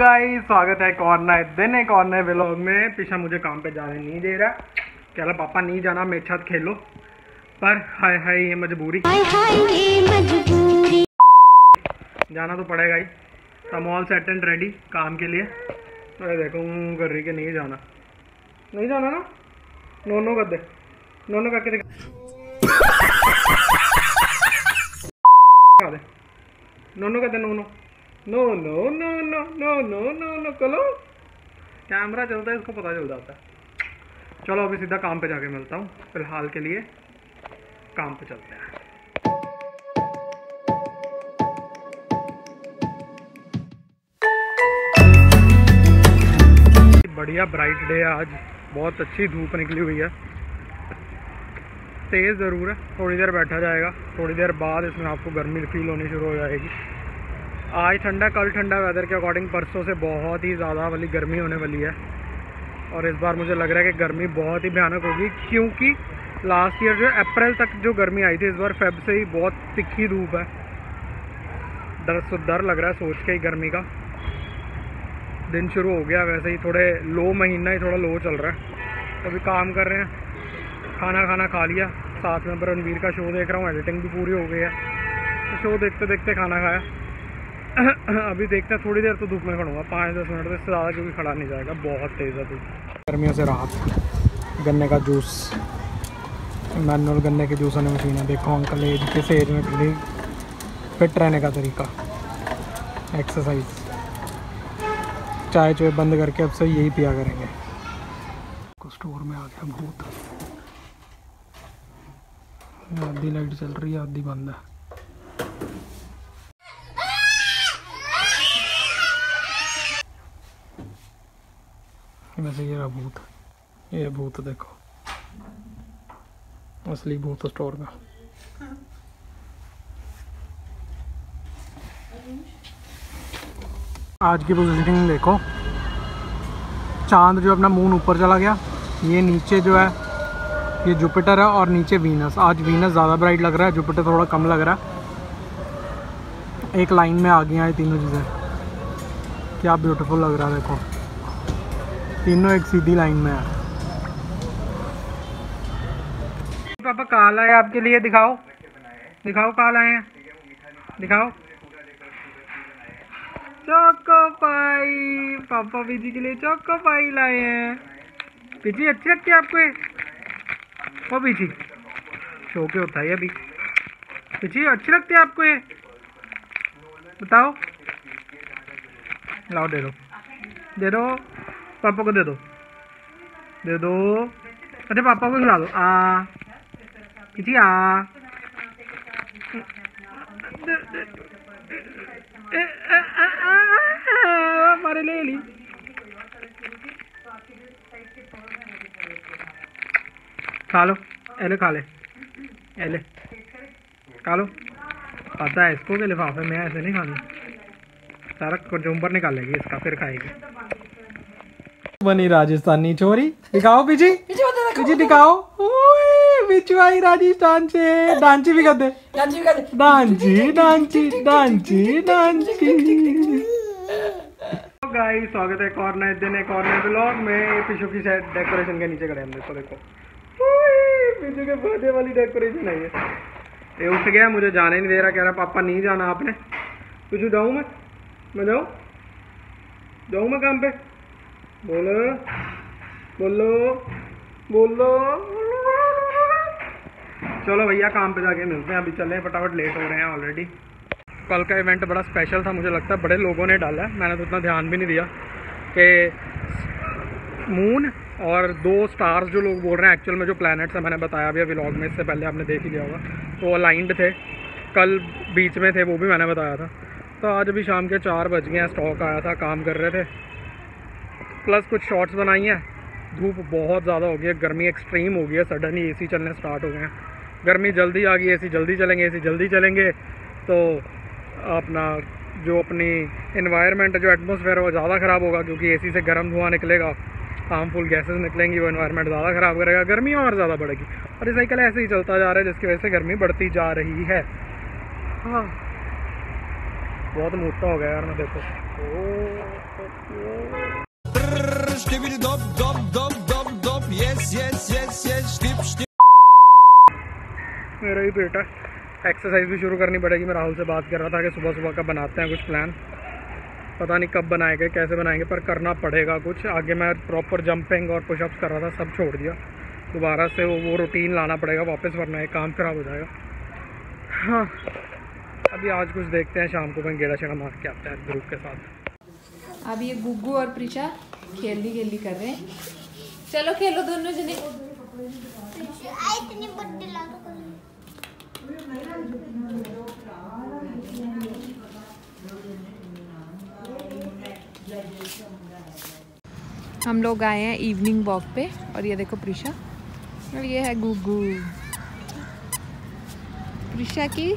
Guys स्वागत है एक और नए व्लॉग में। पिशा मुझे काम पे जाने नहीं दे रहा, कह रहा पापा नहीं जाना, मेरे साथ खेलो। पर हाय ये मजबूरी, जाना तो पड़ेगा ही। Some all set and ready काम के लिए। अरे देखो कर रही कि नहीं जाना ना, नोनो कर दे, नोनो करके दे, नोनो कर दे, no no no no no no no no no no. चलो कैमरा चलता है, इसको पता चल जाता है। चलो अभी सीधा काम पे जाके मिलता हूँ, फिलहाल के लिए काम पे चलते हैं। बढ़िया ब्राइट डे है आज, बहुत अच्छी धूप निकली हुई है। तेज़ ज़रूर है, थोड़ी देर बैठा जाएगा, थोड़ी देर बाद इसमें आपको गर्मी फील होनी शुरू हो जाएगी। आज ठंडा, कल ठंडा वेदर के अकॉर्डिंग, परसों से बहुत ही ज़्यादा वाली गर्मी होने वाली है। और इस बार मुझे लग रहा है कि गर्मी बहुत ही भयानक होगी, क्योंकि लास्ट ईयर जो अप्रैल तक जो गर्मी आई थी, इस बार फेब से ही बहुत तिखी धूप है। डर लग रहा है सोच के ही। गर्मी का दिन शुरू हो गया, वैसे ही थोड़े लो, महीना ही थोड़ा लो चल रहा है। तो अभी काम कर रहे हैं, खाना खा लिया, साथ में रणवीर का शो देख रहा हूँ, एडिटिंग भी पूरी हो गई है। तो शो देखते देखते खाना खाया। अभी देखते हैं, थोड़ी देर तो धूप में खड़ूँगा, 5-10 मिनट, इससे ज़्यादा क्योंकि खड़ा नहीं जाएगा, बहुत तेज़ है धूप। गर्मियों से राहत, गन्ने का जूस, मैनुअल गन्ने के जूस वाली मशीन है। देखो अंकल एज, किस एज में फिट रहने का तरीका, एक्सरसाइज। चाय चुए बंद करके अब से यही पिया करेंगे। स्टोर में आ गया भूत, आधी लाइट चल रही है, आधी बंद है। वैसे ये रहा भूत, ये भूत देखो, असली भूत स्टोर का। आज की पोजीशनिंग देखो, चांद जो अपना मून ऊपर चला गया, ये नीचे जो है ये जुपिटर है और नीचे वीनस। आज वीनस ज़्यादा ब्राइट लग रहा है, जुपिटर थोड़ा कम लग रहा है। एक लाइन में आ गई हैं तीनों चीज़ें, क्या ब्यूटीफुल लग रहा है। देखो तीनों एक सीधी लाइन में है। पापा कहाँ लाए आपके लिए, दिखाओ कहाँ लाए हैं, दिखाओ। चोको पाई, पापा बीजी के लिए चोको पाई लाए हैं। बीजी अच्छे लगते आपको, वो बीजी शो के होता है अभी। बीजी अच्छी लगती है आपको ये, बताओ। लाओ, दे दो पापा को, दे दो। अच्छा पापा को खिला दो। बीजी हमारे ले ली। खा लो। पता है इसको के लिफाफे में ऐसे नहीं खानी, सारा कुचुम्बर निकालेगी इसका, फिर खाएगी। बनी राजस्थानी छोरी, दिखाओ बीजी, बीजी दिखाओ। बिचवाई राजस्थान से डांची भी करते, डांची। गाइस स्वागत है एक और नए ब्लॉग में। पिशू की शायद डेकोरेशन के नीचे खड़े हम, देखो पिशू के बर्थडे वाली डेकोरेशन है ये। उठ गया, मुझे जाने नहीं दे रहा, कह रहा पापा नहीं जाना आपने। पिशू जाऊँ मैं काम पे, बोलो। चलो भैया काम पे जाके मिलते हैं, अभी चल रहे हैं, फटाफट लेट हो रहे हैं ऑलरेडी। कल का इवेंट बड़ा स्पेशल था, मुझे लगता है बड़े लोगों ने डाला है, मैंने तो उतना ध्यान भी नहीं दिया कि मून और 2 स्टार्स जो लोग बोल रहे हैं, एक्चुअल में जो प्लैनेट्स हैं, मैंने बताया भी व्लॉग में, इससे पहले आपने देख ही लिया होगा, तो अलाइंड थे। कल बीच में थे, वो भी मैंने बताया था। तो आज अभी शाम के 4 बज गए हैं, स्टॉक आया था, काम कर रहे थे, प्लस कुछ शॉर्ट्स बनाई हैं। धूप बहुत ज़्यादा हो गई है, गर्मी एक्सट्रीम हो गई है, सडनली AC चलने स्टार्ट हो गए हैं, गर्मी जल्दी आ गई, AC जल्दी चलेंगे। तो अपना जो अपनी इन्वायरमेंट, जो एटमोसफेयर है, वो ज़्यादा ख़राब होगा, क्योंकि AC से गर्म धुआं निकलेगा, हार्मफुल गैसेस निकलेंगी, वो इन्वायरमेंट ज़्यादा ख़राब करेगा, गर्मी और ज़्यादा बढ़ेगी। और ये साइकिल ऐसे ही चलता जा रहा है, जिसकी वजह से गर्मी बढ़ती जा रही है। हाँ बहुत मोटा हो गया यार मैं, देखो Skibidi dop dop dop dop dop yes yes yes yes skip skip। मेरा ये बेटा एक्सरसाइज भी शुरू करनी पड़ेगी। मैं राहुल से बात कर रहा था कि सुबह सुबह का बनाते हैं कुछ प्लान, पता नहीं कब बनाएंगे कैसे बनाएंगे, पर करना पड़ेगा कुछ। आगे मैं प्रॉपर जंपिंग और पुशअप्स कर रहा था, सब छोड़ दिया। दोबारा से वो रूटीन लाना पड़ेगा वापस, वरना एक काम ख़राब हो जाएगा। हाँ अभी आज कुछ देखते हैं, शाम को कहीं गेड़ा शेड़ा मार के आते हैं ग्रुप के साथ। अब ये गुग्गू और प्रिशा खेलनी खेलनी कर रहे हैं। चलो खेलो दोनों जने। हम लोग आए हैं इवनिंग वॉक पे, और ये देखो प्रिशा और ये है गुग्गू, प्रिशा की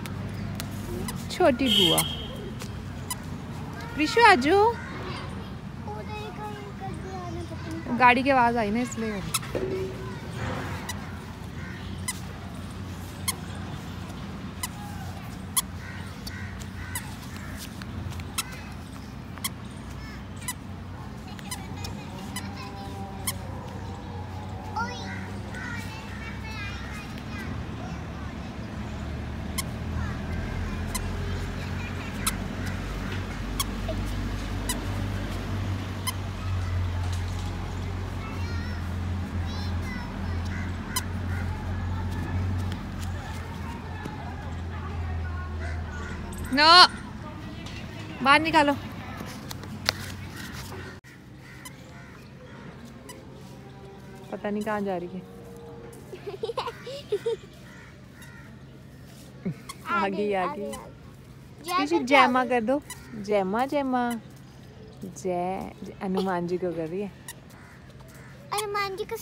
छोटी बुआ। प्रिशा आजू, गाड़ी की आवाज़ आई ना इसलिए। नो बाहर निकालो। पता नहीं कहाँ जा रही है। आगे किसी जयमा कर दो। जयमा जयमा जय हनुमान जी को कर रही है। हनुमान जी को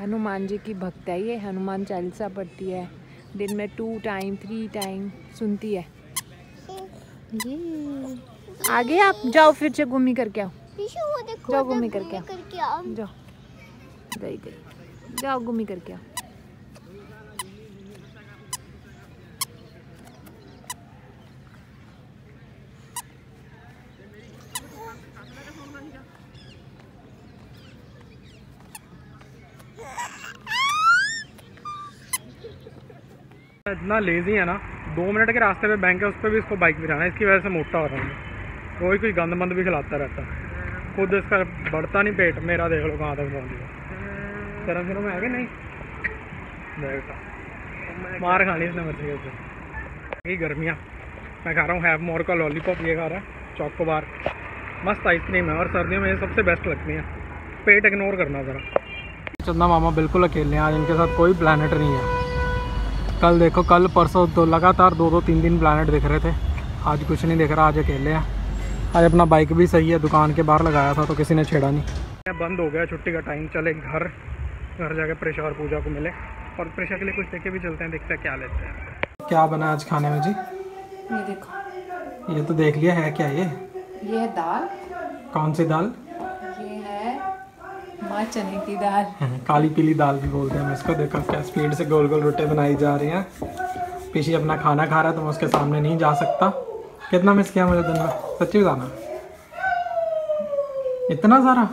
हनुमान जी की भक्त है ये। हनुमान चालीसा पढ़ती है दिन में 2 टाइम 3 टाइम सुनती है ये। आगे आप जाओ, फिर से घूमी करके आओ। जाओ घूमी करके आओ, जाओ गई गई, जाओ घूमी करके आओ। इतना लेजी है ना, 2 मिनट के रास्ते पे बैंक है, उस पर भी इसको बाइक भी जाना है, इसकी वजह से मोटा हो रहा है। कोई कुछ गंद मंद भी खिलाता रहता है, खुद इसका बढ़ता नहीं पेट। मेरा देख लो कहाँ तक पहुँच गया। शर्म शर्म में आगे नहीं देखा, मार खानी इसने मर्जी के। गर्मियाँ मैं खा रहा हूँ हैव मोर का लॉलीपॉप, ये खा रहा है चॉकोबार, मस्त आइसक्रीम है, और सर्दियों में ये सबसे बेस्ट लगती है। पेट इग्नोर करना ज़रा। चंदा मामा बिल्कुल अकेले हैं आज, इनके साथ कोई प्लानट नहीं है। कल देखो, कल परसों तो लगातार 2-3 दिन प्लानट दिख रहे थे, आज कुछ नहीं दिख रहा। आज अकेले हैं। आज अपना बाइक भी सही है, दुकान के बाहर लगाया था तो किसी ने छेड़ा नहीं। बंद हो गया, छुट्टी का टाइम, चले घर। घर जाके प्रेशा और पूजा को मिले, और प्रेशा के लिए कुछ लेके भी चलते हैं, देखते हैं क्या लेते हैं। क्या बना आज खाने में जी? ये देखो, ये तो देख लिया है। क्या ये है दाल? कौन सी दाल? ये है माँ चने की दाल, काली पीली दाल भी बोलते हैं। मैं इसको देखो क्या स्पीड से गोल गोल रोटी बनाई जा रही हैं। पीछे अपना खाना खा रहा है तो मैं उसके सामने नहीं जा सकता। कितना मिस किया मुझे दिन में, सच्ची बताना। इतना सारा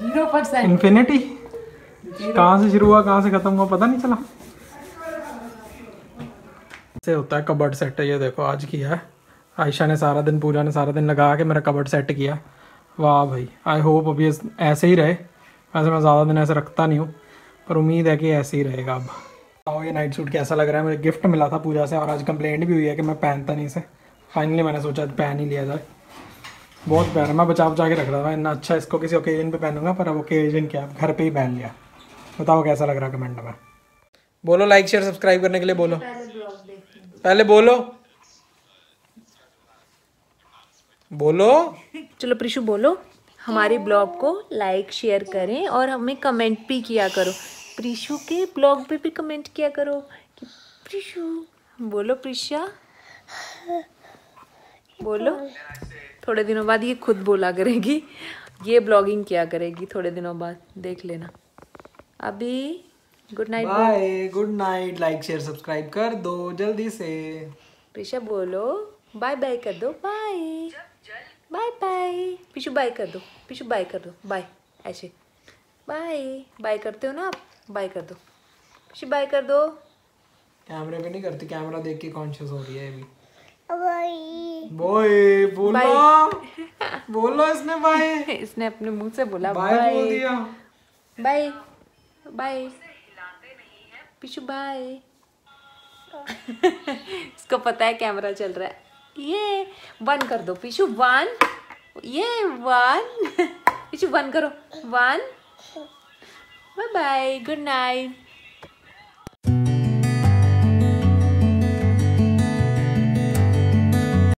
0%, इन्फिनिटी। कहाँ से शुरू हुआ कहाँ से खत्म हुआ पता नहीं चला। ऐसे होता है कबर्ड सेट। ये देखो आज किया है आयशा ने, सारा दिन पूजा ने सारा दिन लगा के मेरा कबर्ड सेट किया। वाह भाई, आई होप अभी ऐसे ही रहे। वैसे मैं ज़्यादा दिन ऐसे रखता नहीं हूँ, पर उम्मीद है कि ऐसे ही रहेगा। अब आओ, ये नाइट सूट कैसा लग रहा है? मुझे गिफ्ट मिला था पूजा से, और आज कंप्लेंट भी हुई है कि मैं पहनता नहीं इसे। फाइनली मैंने सोचा पहन ही लिया जाए। बहुत प्यारा, मैं बचा बचा के रख रहा था, इतना अच्छा इसको किसी ओकेजन पे पहनूंगा, पर अब ओकेजन क्या, घर पर ही पहन लिया। बताओ कैसा लग रहा है, कमेंट में बोलो। लाइक शेयर सब्सक्राइब करने के लिए बोलो, पहले बोलो बोलो। चलो प्रिशु बोलो। हमारे ब्लॉग को लाइक शेयर करें, और हमें कमेंट भी किया करो। प्रिशु के ब्लॉग पे भी कमेंट किया करो कि प्रिशु बोलो, प्रिशा बोलो। थोड़े दिनों बाद ये खुद बोला करेगी, ये ब्लॉगिंग किया करेगी थोड़े दिनों बाद, देख लेना। अभी good night, bye, good night. Like share subscribe कर दो जल्दी से। प्रिशा बोलो। बाय बाय कर दो, बाय बाय बाय, पिशू बाय कर दो, पिशू बाय कर दो, बाय, ऐसे बाय बाय करते हो ना आप, बाय कर दो पिशू, बाय कर दो। कैमरे पे नहीं करती, कैमरा देख के कॉन्शियस हो रही है अभी। बाय बोलो बोलो, इसने बाय, इसने अपने मुंह से बोला बाय, बोल दिया बाय बाय पिशू बाय। इसको पता है कैमरा चल रहा है। ये वन कर दो पिशू, वन, ये वन, पिशू वन करो, one, bye bye, good night.